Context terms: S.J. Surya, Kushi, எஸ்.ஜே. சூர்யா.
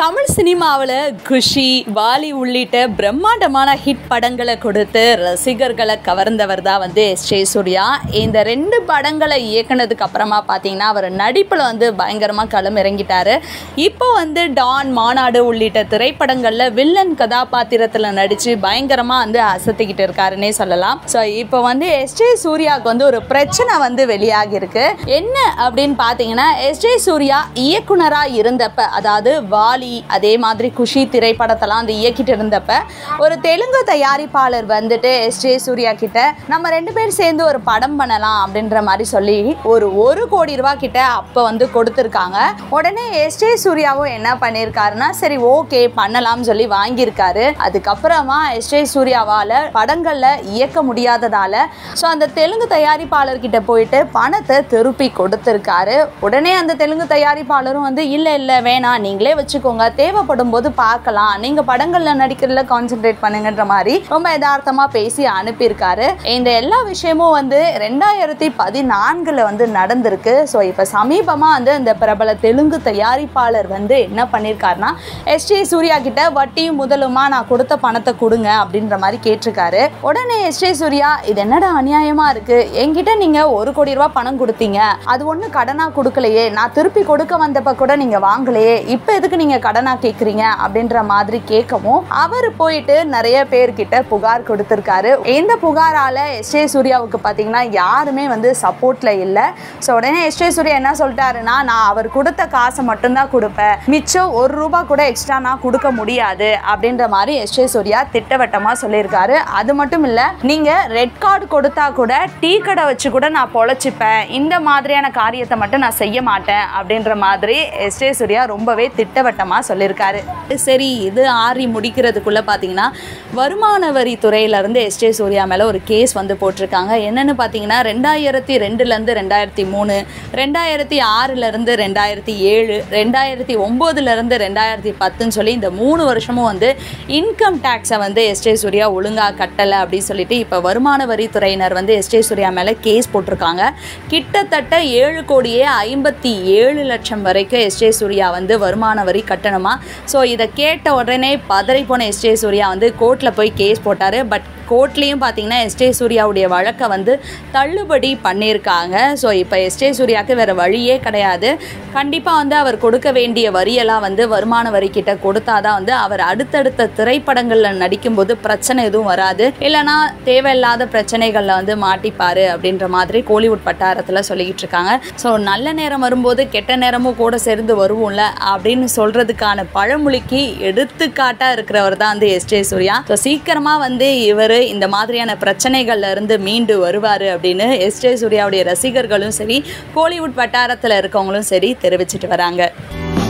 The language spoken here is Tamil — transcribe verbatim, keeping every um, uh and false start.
Tamil cinema, Kushi, Bali Ulita, Brahma Damana hit Padangala Kudater, Sigargala Kavarandavada, and the S J. Surya in the Rendu Padangala Yakan at the Kaprama Patina, or Nadipal on the Bangarma Kalamerangitare, Ipo and the Don Manada Ulita, Ray Padangala, Villan Kada Pathiratala Nadichi, Bangarama and the Asatikitar Karane Salalam. So Ipo and the S J. Surya Gondur, Prechana and the Veliagirke, in Abdin Patina, S J. Surya, Yakunara Irandapa, Ada, Bali. அதே மாதிரி குஷி திரைப்படத்தலாம் அந்த இயக்கிட்டு இருந்தப்ப ஒரு தெலுங்கு தயாரிப்பாளர் வந்துட்டு எஸ்.ஜே. சூர்யா கிட்ட நம்ம ரெண்டு பேர் சேர்ந்து ஒரு படம் பண்ணலாம் அப்படின்ற மாதிரி சொல்லி ஒரு ஒரு கோடி ரூபாய் கிட்ட அப்ப வந்து கொடுத்திருக்காங்க. உடனே எஸ்.ஜே. சூர்யாவோ என்ன பண்ணிருக்காருன்னா சரி ஓகே பண்ணலாம்னு சொல்லி வாங்கி இருக்காரு. அதுக்கு அப்புறமா எஸ்.ஜே. சூர்யாவால படங்கள்ல இயக்க முடியாததால சோ அந்த தெலுங்கு தயாரிப்பாளர் கிட்ட போயிட்டு பணத்தை திருப்பி கொடுத்திருக்காரு. உடனே அந்த தெலுங்கு தயாரிப்பாளரும் வந்து இல்ல இல்ல வேணாம் நீங்களே வெச்சுக்கோங்க தேவைப்படும்போது பார்க்கலாம் நீங்க படங்கள்ல நடிக்கிறதுல கான்சென்ட்ரேட் பண்ணுங்கன்ற மாதிரி ரொம்ப யதார்த்தமா பேசி அனுப்பி இருக்காரு. இந்த எல்லா விஷயமும் வந்து இரண்டாயிரத்து பதினான்கு வந்து நடந்துருக்கு. சோ இப்ப சமீபமா வந்து இந்த பிரபல தெலுங்கு தயாரிப்பாளர் வந்து என்ன பண்ணிருக்காருன்னா எஸ்.ஜே. சூர்யா கிட்ட வட்டி முதலுமா நான் கொடுத்த பணத்தை கொடுங்க அப்படின்ற மாதிரி கேட்டிருக்காரு. உடனே எஸ்.ஜே. சூர்யா இது என்னடா அநியாயமா இருக்கு என்கிட்ட நீங்க ஒரு கோடி ரூபாய் பணம் கொடுத்தீங்க அது ஒண்ணு கடனா கொடுக்கலையே நான் திருப்பி கொடுக்க வந்தப்ப கூட நீங்க வாங்கலையே இப்ப எதுக்கு நீங்க கடனா கேக்குறீங்க அப்படின்ற மாதிரி கேட்கவும் அவர் போயிட்டு நிறைய பேர் கிட்ட புகார் கொடுத்திருக்காரு. இந்த புகாரால எஸ்.ஜே. சூர்யாவுக்கு பாத்தீங்கன்னா யாருமே வந்து சப்போர்ட்ல இல்ல. சோ உடனே எஸ்.ஜே. சூர்யா என்ன சொல்லிட்டாருன்னா நான் அவர் கொடுத்த காசை மட்டும் தான் கொடுப்பேன் மிச்சம் ஒரு ரூபாய் கூட எக்ஸ்ட்ரா நான் கொடுக்க முடியாது அப்படின்ற மாதிரி எஸ்.ஜே. சூர்யா திட்டவட்டமா சொல்லியிருக்காரு. அது மட்டும் இல்ல நீங்க ரெட் கார்டு கொடுத்தா கூட டீ கடை வச்சு கூட நான் பொழைச்சுப்பேன் இந்த மாதிரியான காரியத்தை மட்டும் நான் செய்ய மாட்டேன் அப்படின்ற மாதிரி எஸ்.ஜே. சூர்யா ரொம்பவே திட்டவட்டமா சொல்லிருக்காரு. சரி இது ஆரி முடிக்கிறதுக்குள்ள பாத்தீங்கன்னா வருமான வரி துறையில இருந்து எஸ்.ஜே. சூர்யா மேல ஒரு கேஸ் வந்து போட்டிருக்காங்க. என்னன்னு பாத்தீங்கன்னா இரண்டாயிரத்து இரண்டுல இருந்து இரண்டாயிரத்து மூன்று, இரண்டாயிரத்து ஆறுல இருந்து இரண்டாயிரத்து ஏழு, இரண்டாயிரத்து ஒன்பதுல இருந்து இரண்டாயிரத்து பத்து ன்னு சொல்லி இந்த மூணு வருஷமும் வந்து இன்கம் டாக்ஸை வந்து எஸ்.ஜே. சூர்யா ஒழுங்கா கட்டல அப்படி சொல்லிட்டு இப்ப வருமான வரி துறையினர் வந்து எஸ்.ஜே. சூர்யா மேல கேஸ் போட்டிருக்காங்க. கிட்டத்தட்ட ஏழு கோடியே ஐம்பத்தி ஏழு லட்சம் வரைக்கும் எஸ்.ஜே. சூர்யா வந்து வருமான வரி கட்ட சோ இத கேட்ட உடனே பதறி போன எஸ்.ஜே. சூர்யா வந்து கோர்ட்ல போய் கேஸ் போட்டாரு. பட் கோர்ட்லயும் பாத்தீங்கன்னா எஸ்.ஜே. சூர்யாவுடைய வழக்க வந்து தள்ளுபடி பண்ணிருக்காங்க. சோ இப்போ எஸ்.ஜே. சூர்யாக்கு வேற வழியே கிடையாது. கண்டிப்பா வந்து அவர் கொடுக்க வேண்டிய வரியெல்லாம் வந்து வருமான வரி கிட்ட கொடுத்தாதான் வந்து அவர் அடுத்தடுத்த திரைப்படங்கள்ல நடிக்கும்போது பிரச்சனை எதுவும் வராது இல்லனா தேவையில்லாத பிரச்சனைகள்ல வந்து மாட்டிப்பாரு அப்படின்ற மாதிரி கோலிவுட் பட்டாரத்துல சொல்லிட்டு இருக்காங்க. சோ நல்ல நேரம் வரும்போது கெட்ட நேரமும் கூட சேர்ந்து வருவோம்ல அப்படின்னு சொல்றதுக்கான பழமொழிக்கு எடுத்துக்காட்டா இருக்கிறவர் தான் வந்து எஸ்.ஜே. சூர்யா. சோ சீக்கிரமா வந்து இவர் இந்த மாதிரியான பிரச்சனைகள்ல இருந்து மீண்டு வருவாரு அப்படின்னு எஸ்.ஜே. சூர்யாவுடைய ரசிகர்களும் சரி கோலிவுட் வட்டாரத்துல இருக்கவங்களும் சரி தெரிவிச்சிட்டு வராங்க.